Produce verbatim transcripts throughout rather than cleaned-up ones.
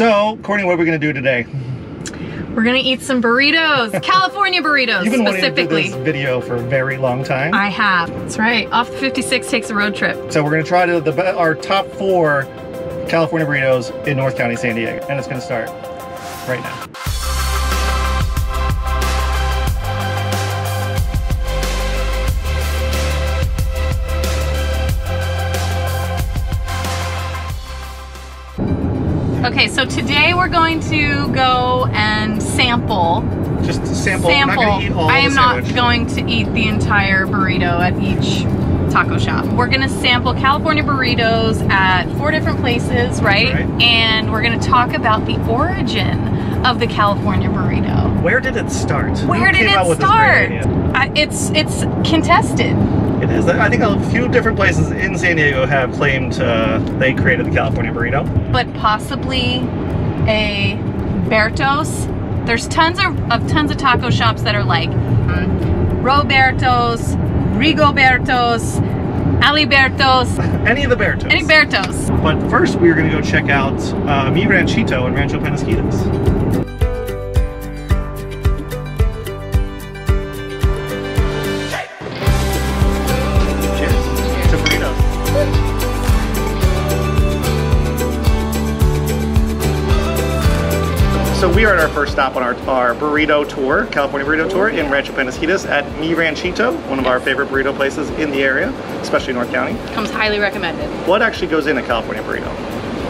So, Courtney, what are we gonna do today? We're gonna eat some burritos, California burritos You've been specifically. You've been wanting to do this video for a very long time. I have. That's right. Off the fifty-six takes a road trip. So we're gonna try to the our top four California burritos in North County, San Diego, and it's gonna start right now. Okay, so today we're going to go and sample. Just sample. sample. I'm not going to eat all I am sandwich. not going to eat the entire burrito at each taco shop. We're going to sample California burritos at four different places, right? right. And we're going to talk about the origin of the California burrito. Where did it start? Where Who did it start? I, it's it's contested. It is. I think a few different places in San Diego have claimed uh, they created the California burrito. But possibly a Bertos. There's tons of, of tons of taco shops that are like um, Roberto's, Rigoberto's, Alibertos. Any of the Bertos. Any Bertos. But first we're going to go check out uh, Mi Ranchito in Rancho Penasquitos. So we are at our first stop on our, our burrito tour, California burrito tour in Rancho Penasquitos at Mi Ranchito, one of our favorite burrito places in the area, especially North County. Comes highly recommended. What actually goes in a California burrito?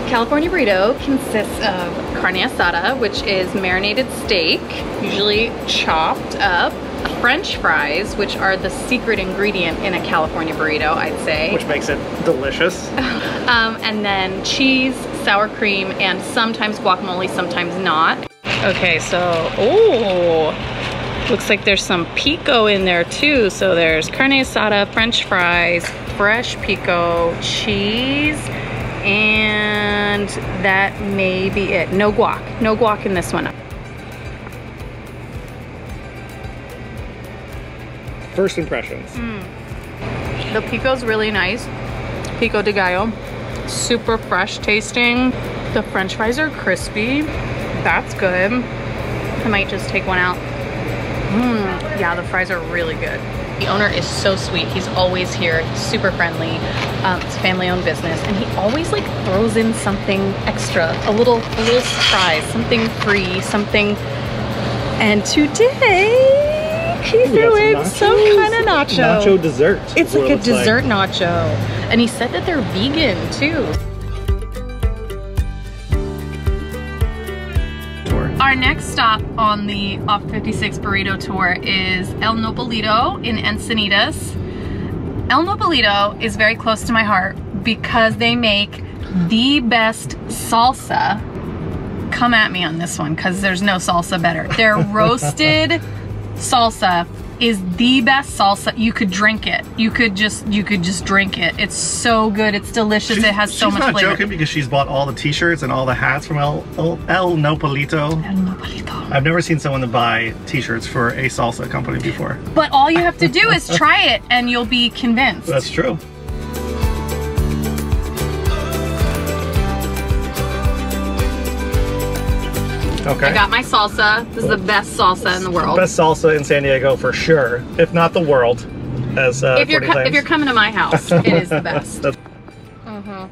California burrito consists of carne asada, which is marinated steak, usually chopped up. French fries, which are the secret ingredient in a California burrito, I'd say. Which makes it delicious. um, and then cheese, sour cream, and sometimes guacamole, sometimes not. Okay, so, ooh, looks like there's some pico in there too. So there's carne asada, French fries, fresh pico, cheese, and that may be it. No guac, no guac in this one. First impressions. Mm. The pico's really nice. Pico de gallo. Super fresh tasting. The French fries are crispy. That's good. I might just take one out. Mm. Yeah, the fries are really good. The owner is so sweet. He's always here. He's super friendly. Um, it's a family-owned business, and he always like throws in something extra, a little, a little surprise, something free, something. And today. He threw in some kind of nacho. Nacho dessert. It's like a dessert nacho. And he said that they're vegan too. Our next stop on the Off fifty-six burrito tour is El Nopalito in Encinitas. El Nopalito is very close to my heart because they make the best salsa. Come at me on this one because there's no salsa better. They're roasted. Salsa is the best salsa. You could drink it. You could just you could just drink it. It's so good. It's delicious. She's, it has so much flavor. She's not joking because she's bought all the t-shirts and all the hats from El, El, El Nopalito. El Nopalito. I've never seen someone to buy t-shirts for a salsa company before. But all you have to do is try it and you'll be convinced. That's true. Okay. I got my salsa. This is the best salsa in the world. Best salsa in San Diego for sure, if not the world. As uh, if you're if you're coming to my house, it is the best. Mm-hmm.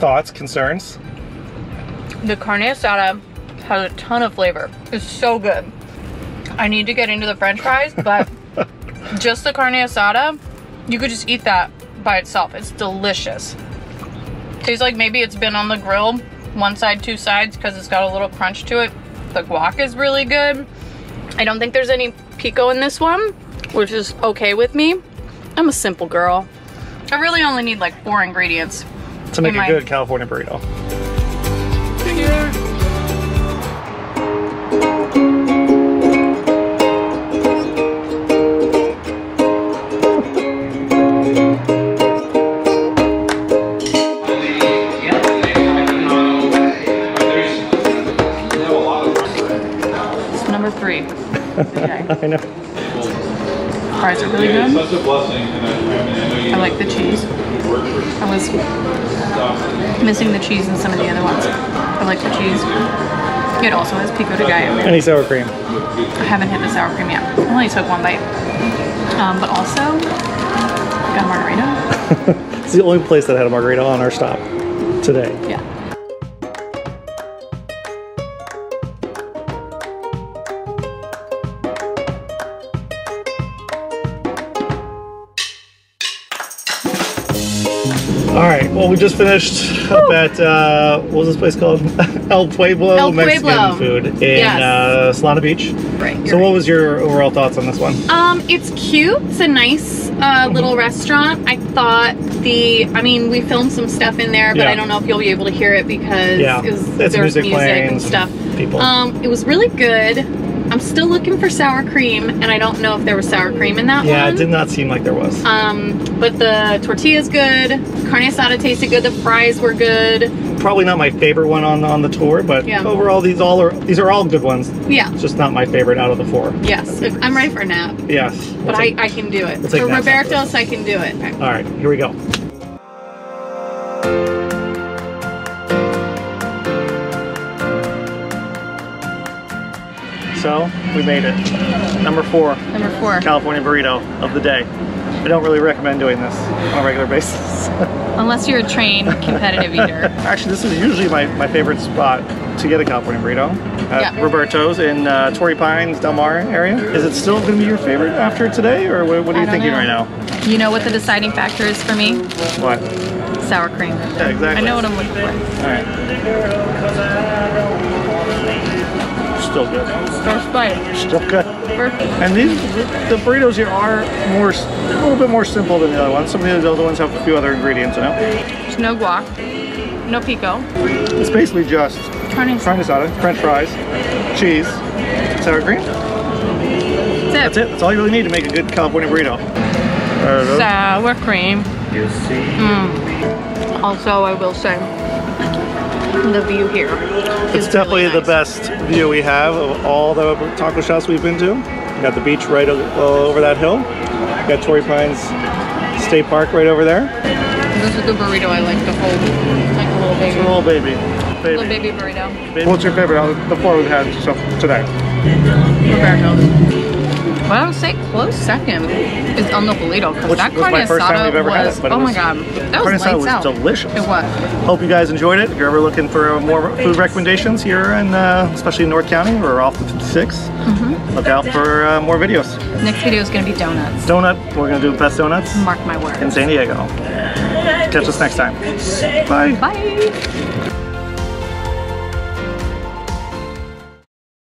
Thoughts, concerns? The carne asada has a ton of flavor. It's so good. I need to get into the French fries, but just the carne asada, you could just eat that by itself. It's delicious. Tastes like maybe it's been on the grill. One side, two sides, because it's got a little crunch to it. The guac is really good. I don't think there's any pico in this one, which is okay with me. I'm a simple girl. I really only need like four ingredients to make a good California burrito. I know. Fries are really good. I like the cheese. I was missing the cheese in some of the other ones. I like the cheese. It also has pico de gallo. Any sour cream? I haven't hit the sour cream yet. I only took one bite. Um, but also, I got a margarita. It's the only place that had a margarita on our stop today. Yeah. Alright, well, we just finished up at, uh, what was this place called? El Pueblo El Mexican Pueblo. Food in yes. uh, Solana Beach. Right. So right. What was your overall thoughts on this one? Um, it's cute. It's a nice uh, little restaurant. I thought the, I mean, we filmed some stuff in there, but yeah. I don't know if you'll be able to hear it because yeah. it was, it's there music, was music and stuff. People. Um, it was really good. I'm still looking for sour cream, and I don't know if there was sour cream in that yeah, one. Yeah, it did not seem like there was. Um, but the tortilla's good. Carne asada tasted good. The fries were good. Probably not my favorite one on on the tour, but yeah. overall, these all are these are all good ones. Yeah. It's just not my favorite out of the four. Yes, I'm ready for a nap. Yes, but I, I can do it. For Roberto's, I can do it. Okay. All right, here we go. So we made it. Number four. Number four. California burrito of the day. I don't really recommend doing this on a regular basis. Unless you're a trained competitive eater. Actually, this is usually my, my favorite spot to get a California burrito. At yeah. Roberto's in uh, Torrey Pines, Del Mar area. Is it still going to be your favorite after today, or what, what are you thinking know. right now? You know what the deciding factor is for me? What? Sour cream. Yeah, exactly. I know what I'm looking for. All right. Still good. First bite. Still good. Perfect. And these, the burritos here are more, a little bit more simple than the other ones. Some of the other ones have a few other ingredients in it. There's no guac, no pico. It's basically just carne asada, French fries, cheese, sour cream. That's it. That's it. That's all you really need to make a good California burrito. Sour cream. You see. Mm. Also, I will say, the view here. It's definitely really nice. The best view we have of all the taco shops we've been to. We got the beach right over that hill. We got Torrey Pines State Park right over there. This is the burrito I like to hold. Like a little baby. It's a little baby. baby. Little baby burrito. Baby. What's your favorite out of the four we've had so today? Roberto's. What I would say close second is El Nopalito, because that carne asada was, oh my god, that was lights out. Delicious. It was. Hope you guys enjoyed it. If you're ever looking for more food recommendations here, in, uh, especially in North County, we're off the fifty-six. Mm-hmm. Look out for uh, more videos. Next video is going to be donuts. Donut. We're going to do the best donuts. Mark my words. In San Diego. Catch us next time. Bye. Bye.